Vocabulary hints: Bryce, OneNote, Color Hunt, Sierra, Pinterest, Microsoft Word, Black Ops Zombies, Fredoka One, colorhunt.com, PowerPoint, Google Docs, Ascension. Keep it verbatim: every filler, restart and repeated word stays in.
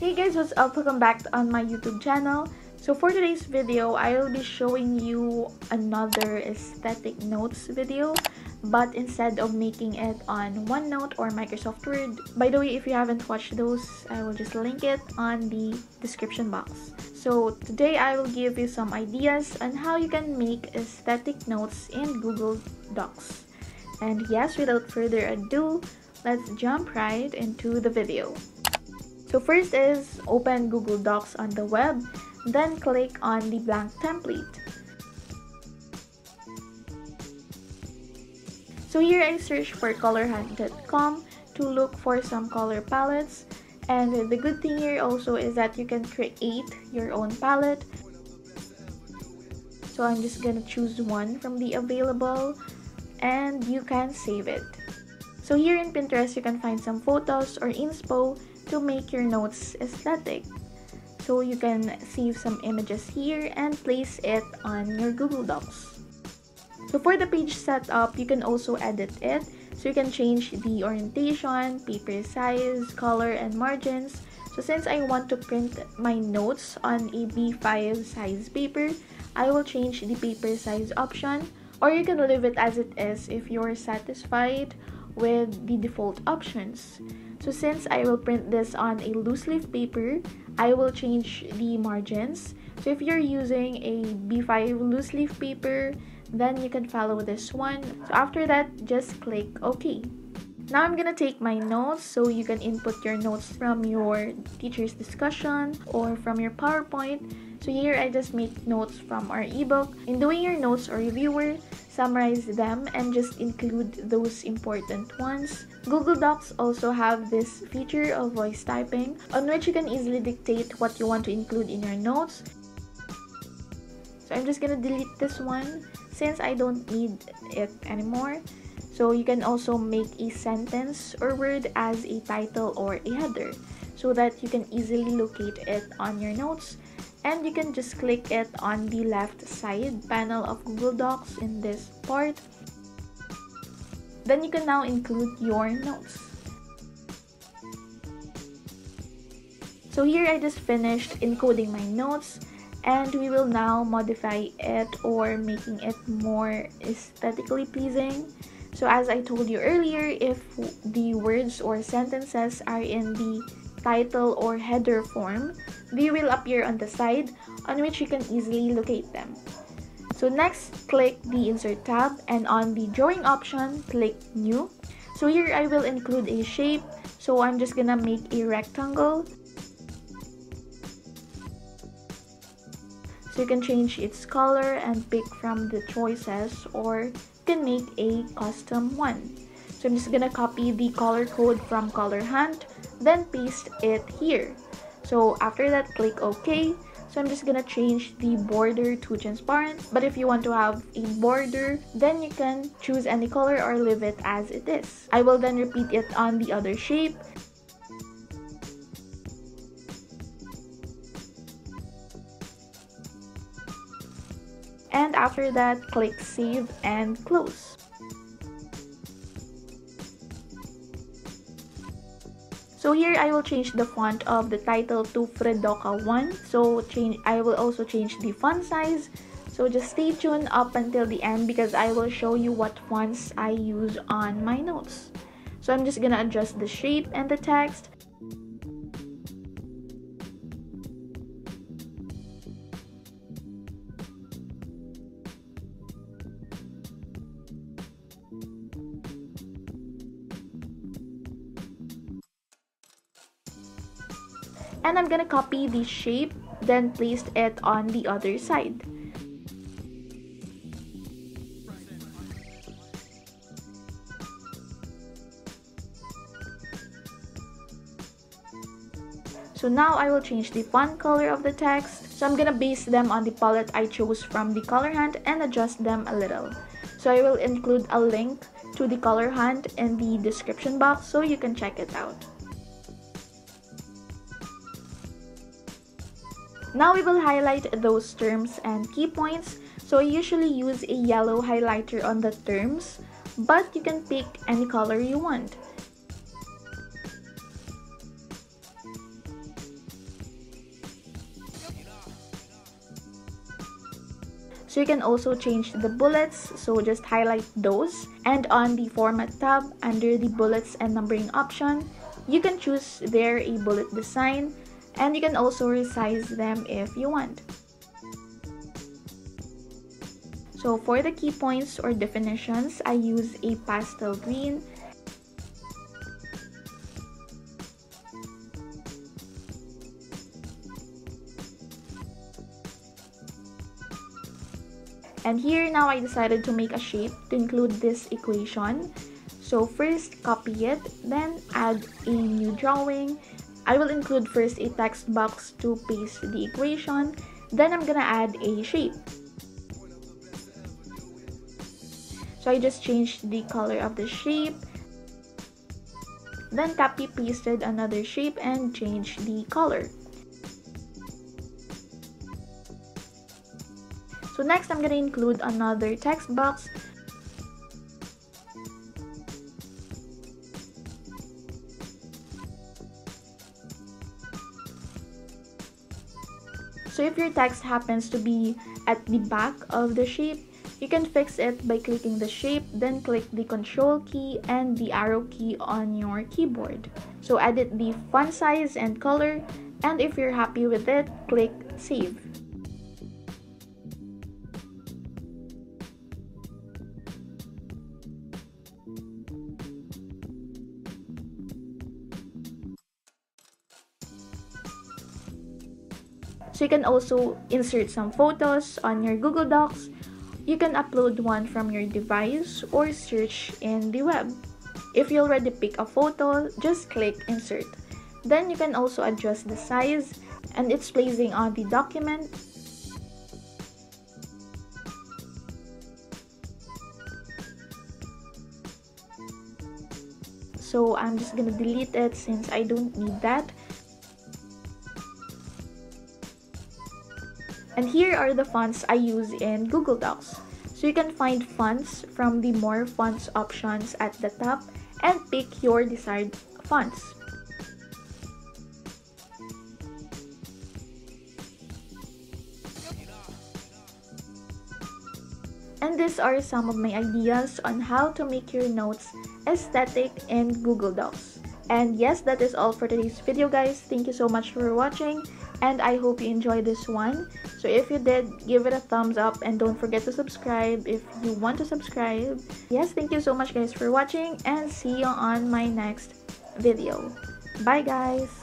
Hey guys, what's up? Welcome back on my YouTube channel. So for today's video, I'll be showing you another aesthetic notes video, but instead of making it on OneNote or Microsoft Word. By the way, if you haven't watched those, I will just link it on the description box. So today I will give you some ideas on how you can make aesthetic notes in Google Docs. And yes, without further ado, let's jump right into the video. So first is open Google Docs on the web. Then click on the blank template. So here I search for color hunt dot com to look for some color palettes, and the good thing here also is that you can create your own palette. So I'm just gonna choose one from the available and you can save it. So here in Pinterest you can find some photos or inspo to make your notes aesthetic. So you can save some images here and place it on your Google Docs. So for the page setup, you can also edit it. So you can change the orientation, paper size, color, and margins. So since I want to print my notes on a B five size paper, I will change the paper size option, or you can leave it as it is if you're satisfied with the default options. So since I will print this on a loose leaf paper, I will change the margins. So if you're using a B five loose leaf paper, then you can follow this one. So after that, just click OK. Now I'm gonna take my notes, so you can input your notes from your teacher's discussion or from your PowerPoint. So here I just make notes from our ebook. In doing your notes or reviewer, summarize them and just include those important ones. Google Docs also have this feature of voice typing, on which you can easily dictate what you want to include in your notes. So I'm just gonna delete this one since I don't need it anymore. So you can also make a sentence or word as a title or a header so that you can easily locate it on your notes. And you can just click it on the left side panel of Google Docs in this part. Then you can now include your notes. So here I just finished encoding my notes, and we will now modify it or making it more aesthetically pleasing. So as I told you earlier, if the words or sentences are in the title or header form, they will appear on the side on which you can easily locate them. So next, click the Insert tab, and on the Drawing option, click New. So here I will include a shape, so I'm just gonna make a rectangle. So you can change its color and pick from the choices, or you can make a custom one. So I'm just gonna copy the color code from Color Hunt, then paste it here. So after that, click OK. So I'm just gonna change the border to transparent, but if you want to have a border, then you can choose any color or leave it as it is. I will then repeat it on the other shape. And after that, click Save and Close. So here I will change the font of the title to Fredoka One. So change, I will also change the font size. So just stay tuned up until the end because I will show you what fonts I use on my notes. So I'm just gonna adjust the shape and the text. And I'm gonna copy the shape, then place it on the other side. So now I will change the font color of the text. So I'm gonna base them on the palette I chose from the Color Hunt and adjust them a little. So I will include a link to the Color Hunt in the description box so you can check it out. Now we will highlight those terms and key points. So I usually use a yellow highlighter on the terms, but you can pick any color you want. So you can also change the bullets, so just highlight those. And on the format tab, under the bullets and numbering option, you can choose there a bullet design, and you can also resize them if you want. So for the key points or definitions, I use a pastel green. And here now I decided to make a shape to include this equation. So first copy it, then add a new drawing. I will include first a text box to paste the equation, then I'm gonna add a shape. So I just changed the color of the shape, then copy pasted another shape and changed the color. So next, I'm gonna include another text box. So if your text happens to be at the back of the shape, you can fix it by clicking the shape, then click the control key and the arrow key on your keyboard. So edit the font size and color, and if you're happy with it, click save. So you can also insert some photos on your Google Docs. You can upload one from your device or search in the web. If you already pick a photo, just click insert. Then you can also adjust the size and its placing on the document. So I'm just gonna delete it since I don't need that. And here are the fonts I use in Google Docs. So you can find fonts from the More Fonts options at the top and pick your desired fonts. And these are some of my ideas on how to make your notes aesthetic in Google Docs. And yes, that is all for today's video, guys. Thank you so much for watching, and I hope you enjoyed this one. So if you did, give it a thumbs up and don't forget to subscribe if you want to subscribe. Yes, thank you so much guys for watching, and see you on my next video. Bye guys!